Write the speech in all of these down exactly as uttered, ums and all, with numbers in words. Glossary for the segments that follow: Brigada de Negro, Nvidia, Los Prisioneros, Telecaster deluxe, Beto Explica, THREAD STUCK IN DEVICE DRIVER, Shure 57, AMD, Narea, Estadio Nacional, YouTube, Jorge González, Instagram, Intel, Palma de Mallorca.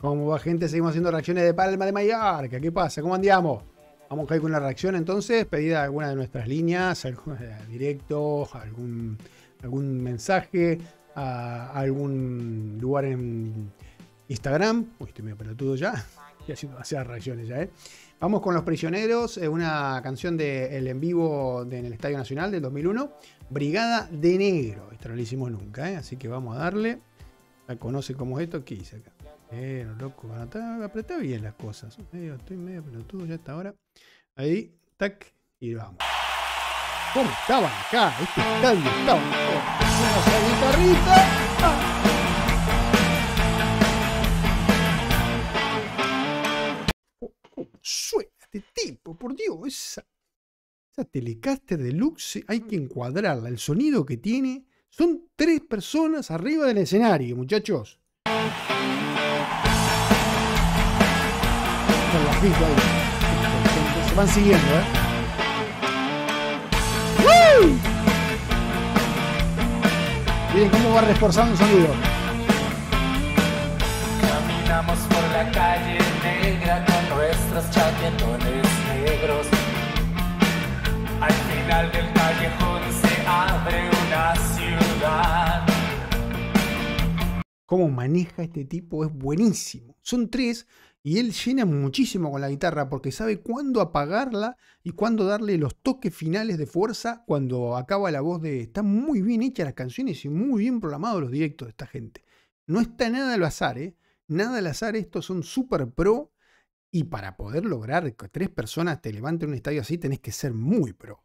¿Cómo va, gente? Seguimos haciendo reacciones de Palma de Mallorca. ¿Qué pasa? ¿Cómo andiamo? Vamos a caer con la reacción entonces. Pedida alguna de nuestras líneas, algún directo, algún, algún mensaje, a algún lugar en Instagram. Uy, estoy medio pelotudo ya. Estoy haciendo demasiadas reacciones ya, ¿eh? Vamos con Los Prisioneros, una canción del en vivo de, en el Estadio Nacional del dos mil uno. Brigada de Negro. Esto no lo hicimos nunca, ¿eh? Así que vamos a darle. La conoce como esto. ¿Qué hice acá? Eh, loco, apretá bien las cosas. Medio, estoy medio pelotudo ya hasta ahora. Ahí, tac, y vamos. ¿Cómo estaban acá? Este estadio estaba. ¡Esa guitarrita! ¡Ah! Oh, oh, suena este tipo, por Dios. Esa, esa Telecaster deluxe hay que encuadrarla. El sonido que tiene. Son tres personas arriba del escenario, muchachos. Se van siguiendo, ¿eh? ¡Woo! Miren cómo va reforzando el sonido. Caminamos por la calle negra con nuestros chaquetones negros. Al final del callejón se abre una ciudad. Cómo maneja este tipo es buenísimo. Son tres y él llena muchísimo con la guitarra porque sabe cuándo apagarla y cuándo darle los toques finales de fuerza cuando acaba la voz de... Están muy bien hechas las canciones y muy bien programados los directos de esta gente. No está nada al azar, ¿eh? Nada al azar. Estos son super pro y para poder lograr que tres personas te levanten un estadio así tenés que ser muy pro.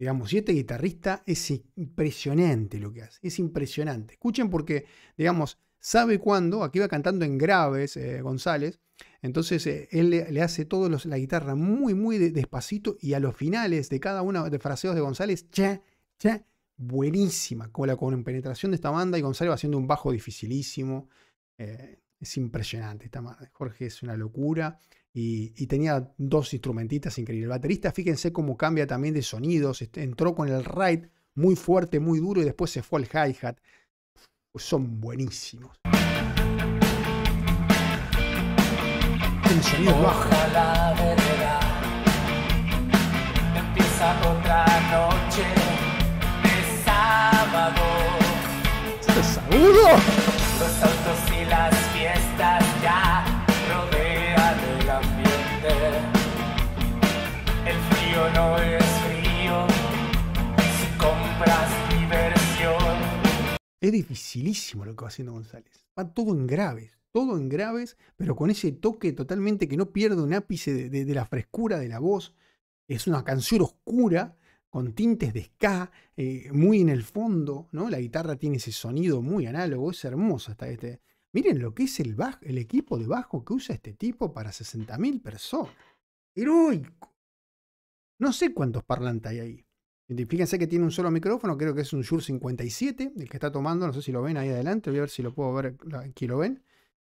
Digamos, y este guitarrista es impresionante lo que hace. Es impresionante. Escuchen porque, digamos... Sabe cuándo, aquí va cantando en graves eh, González, entonces eh, él le, le hace todo los, la guitarra muy muy de, despacito y a los finales de cada uno de fraseos de González, cha, cha, buenísima, con la compenetración de esta banda y González va haciendo un bajo dificilísimo, eh, es impresionante esta madre, Jorge es una locura y, y tenía dos instrumentistas increíbles, el baterista fíjense cómo cambia también de sonidos, entró con el ride muy fuerte, muy duro y después se fue al hi-hat. Son buenísimos. El sonido bajo. La vereda, empieza otra noche de sábado. ¿Este saludo? Los autos y las fiestas ya rodean el ambiente. El frío no es frío si compras. Es dificilísimo lo que va haciendo González. Va todo en graves, todo en graves, pero con ese toque totalmente que no pierde un ápice de, de, de la frescura de la voz. Es una canción oscura, con tintes de ska, eh, muy en el fondo, ¿no? La guitarra tiene ese sonido muy análogo, es hermosa hasta este. Miren lo que es el, bajo, el equipo de bajo que usa este tipo para sesenta mil personas. ¡Heroico! No sé cuántos parlantes hay ahí. Fíjense que tiene un solo micrófono, creo que es un Shure cincuenta y siete, el que está tomando, no sé si lo ven ahí adelante, voy a ver si lo puedo ver, aquí lo ven,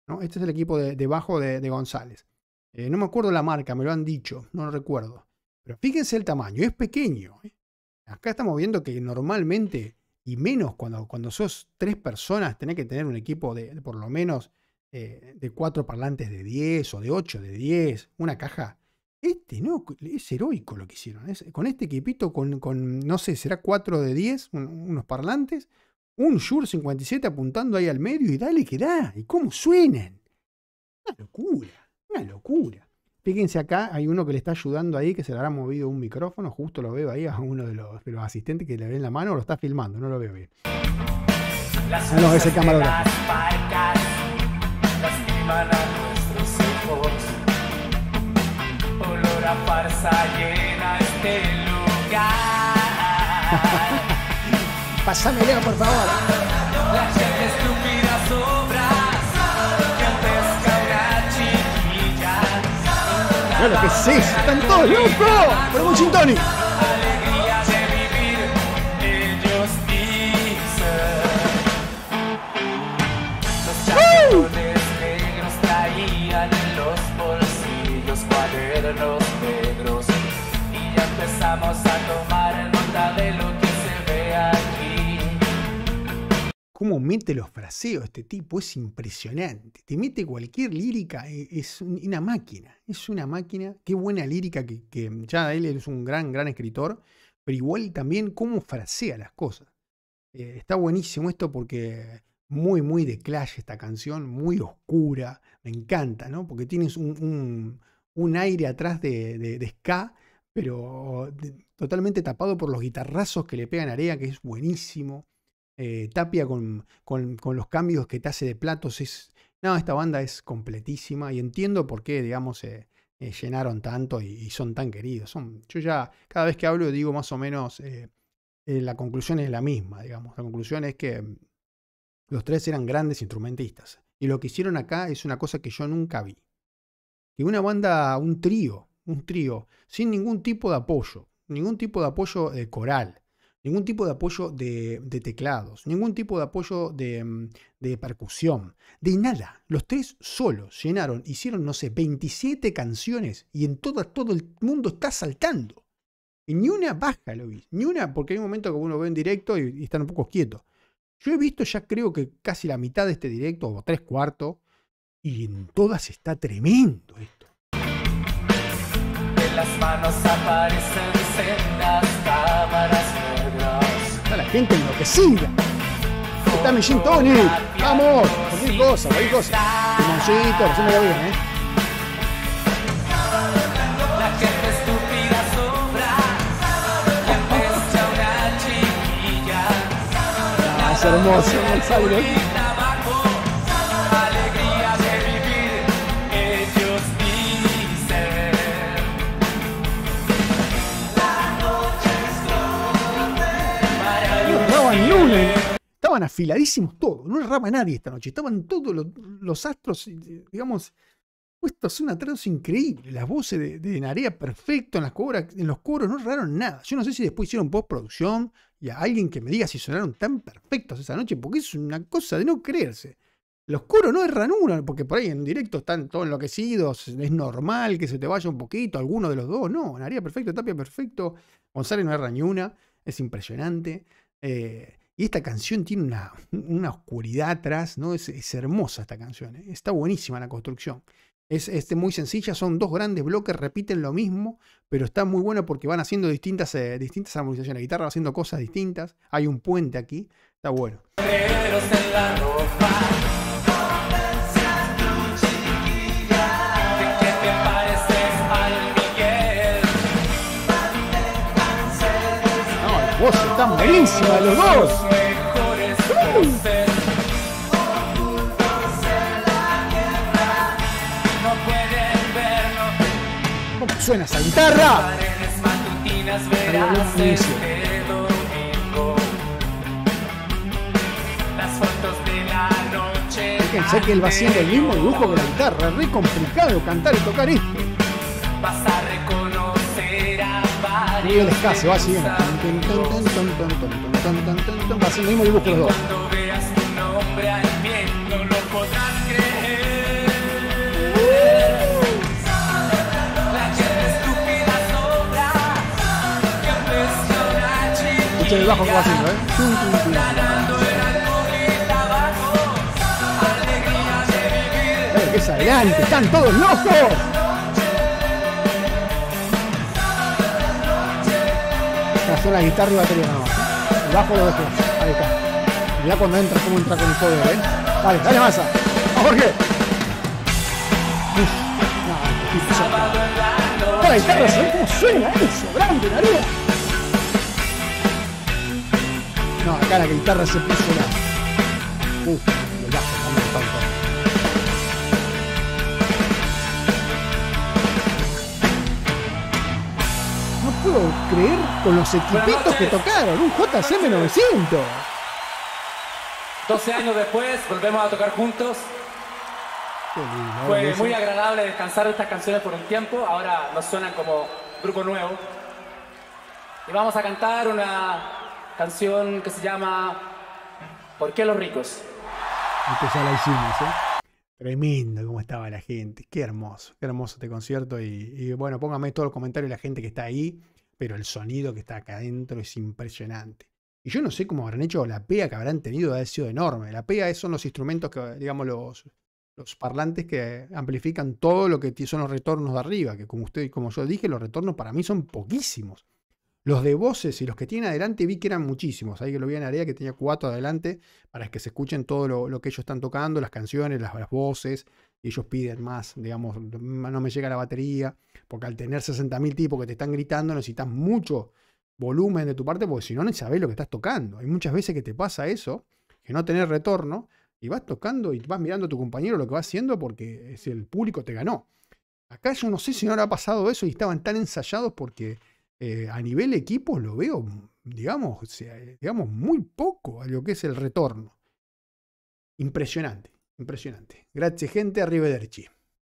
¿no? Este es el equipo de, de bajo de, de González. Eh, no me acuerdo la marca, me lo han dicho, no lo recuerdo. Pero fíjense el tamaño, es pequeño, ¿eh? Acá estamos viendo que normalmente, y menos cuando, cuando sos tres personas, tenés que tener un equipo de, de por lo menos eh, de cuatro parlantes de diez o de ocho de diez, una caja. Este, ¿no? Es heroico lo que hicieron. Es, con este equipito, con, con, no sé, será cuatro de diez, un, unos parlantes, un Shure cincuenta y siete apuntando ahí al medio y dale que da. ¿Y cómo suenan? Una locura, una locura. Fíjense acá, hay uno que le está ayudando ahí, que se le habrá movido un micrófono, justo lo veo ahí a uno de los, de los asistentes que le ve en la mano o lo está filmando, no lo veo bien. Las no, no, ese camarógrafo. La farsa llena este lugar. Pásame Leo, por favor. La gente estúpida sobra. Que pesca una chiquilla. Claro que sí, están todos locos. Pero un chintoni. Alegría de vivir, ellos dicen. Los chacones negros traían en los bolsillos cuadernos. Empezamos a tomar nota de lo que se ve aquí. cómo mete los fraseos este tipo, es impresionante. Te mete cualquier lírica, es una máquina, es una máquina. Qué buena lírica, que, que ya él es un gran, gran escritor, pero igual también cómo frasea las cosas. Eh, está buenísimo esto porque muy, muy de Clash esta canción, muy oscura, me encanta, ¿no? Porque tienes un, un, un aire atrás de, de, de ska, pero de, totalmente tapado por los guitarrazos que le pegan a Area, que es buenísimo. Eh, Tapia con, con, con los cambios que te hace de platos, es, no, esta banda es completísima y entiendo por qué, digamos, eh, eh, llenaron tanto y, y son tan queridos. Son, yo ya cada vez que hablo digo más o menos, eh, eh, la conclusión es la misma, digamos. La conclusión es que los tres eran grandes instrumentistas y lo que hicieron acá es una cosa que yo nunca vi, que una banda, un trío, un trío sin ningún tipo de apoyo, ningún tipo de apoyo eh, coral, ningún tipo de apoyo de, de teclados, ningún tipo de apoyo de, de percusión, de nada. Los tres solos llenaron, hicieron, no sé, veintisiete canciones y en todas, todo el mundo está saltando. Y ni una baja lo vi, ni una, porque hay un momento que uno ve en directo y, y están un poco quietos. Yo he visto ya creo que casi la mitad de este directo, o tres cuartos, y en todas está tremendo esto. En las manos aparecen sendas cámaras. Está la gente enloquecida. Está mi gin tonic. Vamos. Cualquier cosa, cualquier cosa. Limoncito, recién me lo bien, ¿eh? La gente estúpida sobra. La pesca una chiquilla. Ah, es hermoso, el sabio. Alegría de vivir, ellos dicen. Estaban afiladísimos todos, no erraba nadie esta noche, estaban todos los, los astros, digamos, puestos un atraso increíble, las voces de, de Narea perfecto en las cobras, en los coros no erraron nada. Yo no sé si después hicieron postproducción y a alguien que me diga si sonaron tan perfectos esa noche, porque es una cosa de no creerse. Los coros no erran uno, porque por ahí en directo están todos enloquecidos, es normal que se te vaya un poquito alguno de los dos, no, Narea perfecto, Tapia perfecto, González no erra ni una, es impresionante. Eh, y esta canción tiene una, una oscuridad atrás, ¿no? Es, es hermosa esta canción, ¿eh? Está buenísima la construcción. Es, es muy sencilla, son dos grandes bloques, repiten lo mismo, pero está muy bueno porque van haciendo distintas, eh, distintas armonizaciones. La guitarra va haciendo cosas distintas, hay un puente aquí, está bueno. Están buenísimas los dos. ¿Cómo suena esa guitarra? Fíjense que él va haciendo el mismo dibujo que la guitarra. Es re complicado cantar y tocar esto. Y el escaso va siguiendo. Va haciendo el mismo dibujo los dos. Escucha el bajo que va haciendo, ¿eh? Pero que es adelante, están todos locos. Son la guitarra y batería nada más. El bajo lo dejo. Ahí está. Mirá cuando entra, cómo entra con el poder, ¿eh? Vale, dale masa. ¡A Jorge! No, la guitarra, ¿sabés cómo suena eso? ¡Grande, la luna! No, acá la guitarra se puso la... Uh, el bajo también está bien. Puedo creer con los equipitos que tocaron, un J C M novecientos. doce años después volvemos a tocar juntos. Fue muy agradable descansar estas canciones por un tiempo, ahora nos suenan como grupo nuevo. Y vamos a cantar una canción que se llama ¿Por qué los ricos? Esto ya la hicimos, ¿eh? Tremendo cómo estaba la gente, qué hermoso, qué hermoso este concierto. Y, y bueno, póngame todos los comentarios de la gente que está ahí, pero el sonido que está acá adentro es impresionante. Y yo no sé cómo habrán hecho la pega que habrán tenido, ha sido enorme. La pega son los instrumentos que, digamos, los, los parlantes que amplifican todo lo que son los retornos de arriba, que como usted, como yo dije, los retornos para mí son poquísimos. Los de voces y los que tienen adelante vi que eran muchísimos. Ahí que lo vi en la área que tenía cuatro adelante para que se escuchen todo lo, lo que ellos están tocando, las canciones, las, las voces. Y ellos piden más, digamos, no me llega la batería, porque al tener sesenta mil tipos que te están gritando necesitas mucho volumen de tu parte, porque si no, no sabes lo que estás tocando. Hay muchas veces que te pasa eso, que no tenés retorno, y vas tocando y vas mirando a tu compañero lo que va haciendo porque es el público te ganó. Acá yo no sé si no habrá pasado eso y estaban tan ensayados porque eh, a nivel equipo lo veo, digamos, o sea, digamos, muy poco a lo que es el retorno. Impresionante, impresionante. Gracias gente, arrivederci.